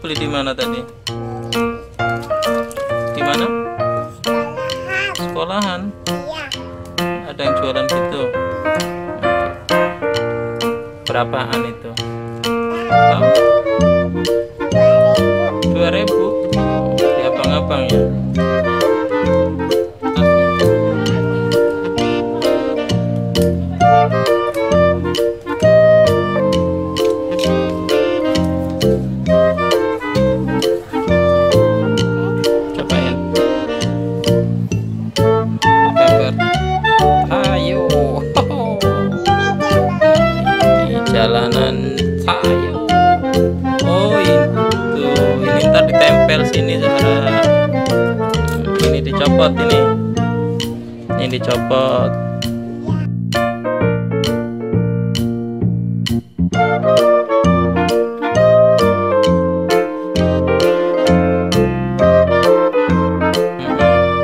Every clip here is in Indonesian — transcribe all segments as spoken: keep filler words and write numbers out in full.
beli di mana tadi? Di mana? Sekolahan. Ada yang jualan gitu. Berapaan itu? Tahu? Dua ribu. Di abang-abang ya. Jalanan ayo. Oh itu, ini ntar ditempel sini Zahra. Ini dicopot ini. Ini dicopot.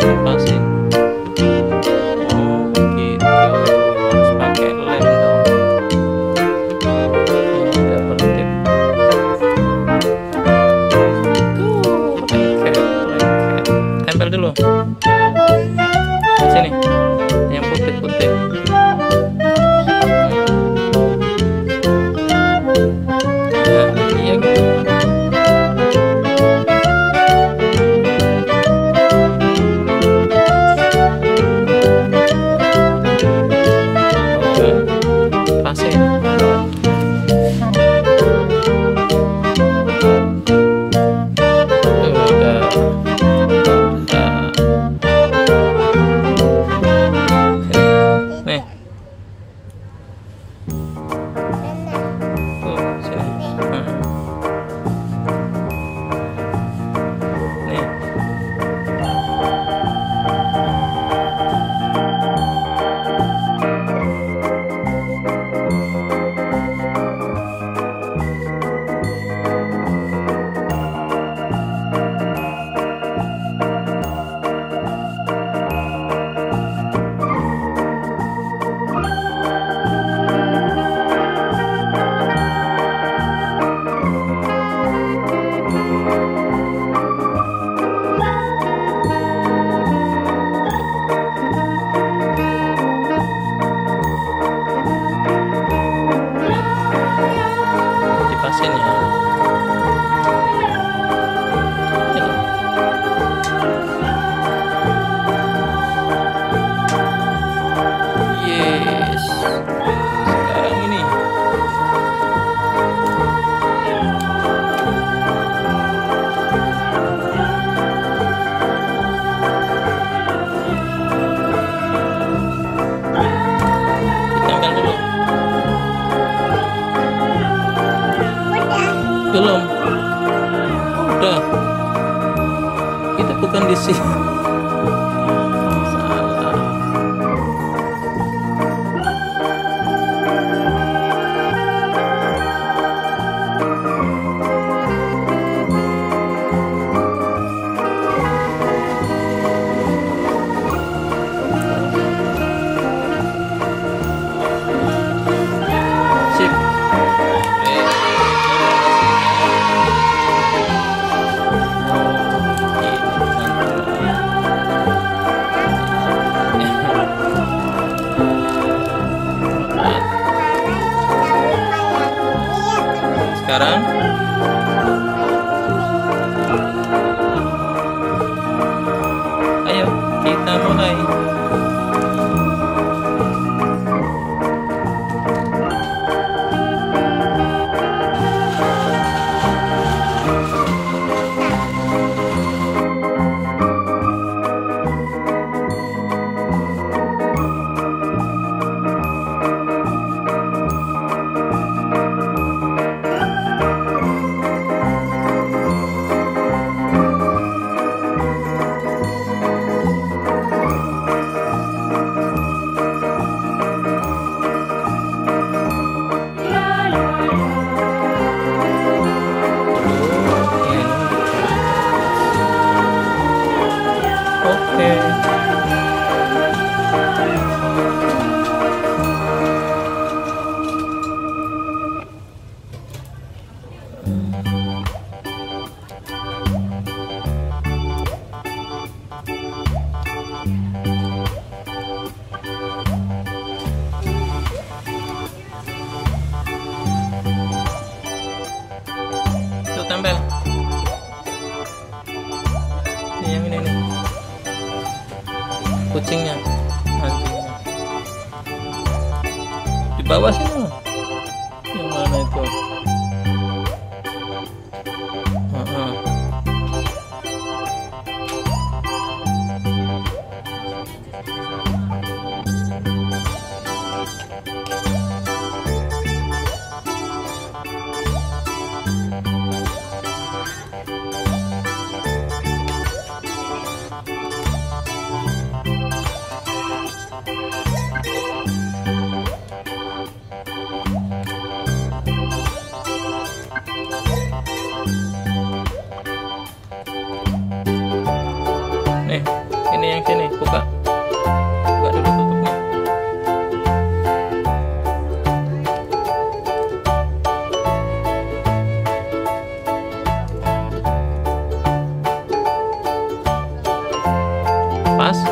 Lepasin. Oh gitu. Harus pakai lem. Dulu sini yang putih-putih. Ya, iya gitu. Oke, pasir. Belum. Udah. Itu bukan di sini. Salah. Sip. Sekarang ayo kita mulai. tempel. Ini yang ini nih. Kucingnya. Anjingnya. Di bawah sini. Yang mana itu? Uh-huh. Nih, ini yang sini, buka. Buka dulu tutupnya. Pas. Masih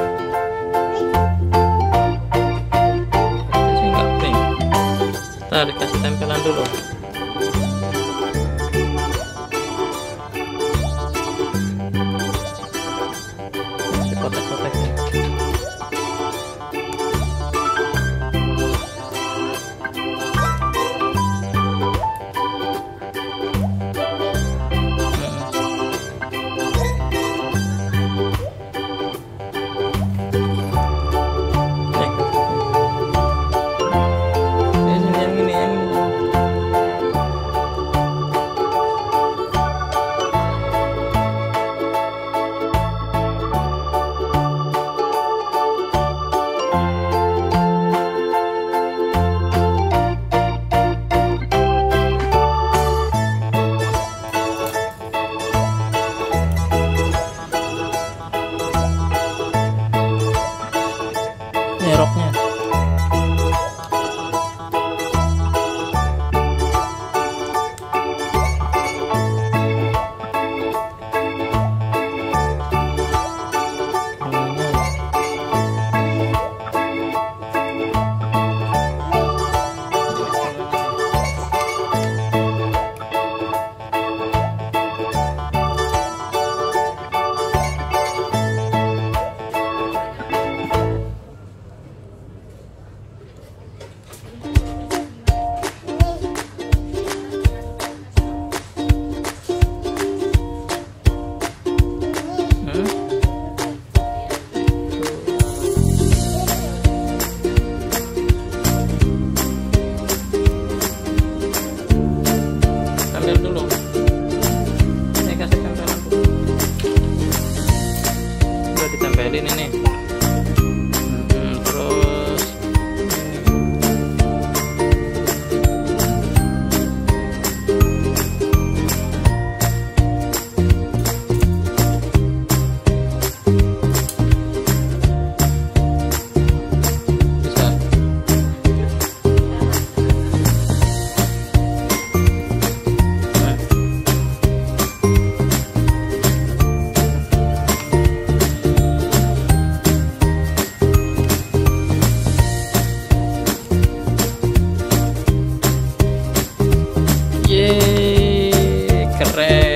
nggak pring. Tarik, kasih tempelan dulu. Roknya tempelin ini, hmm, terus bisa nah. Yeay, keren.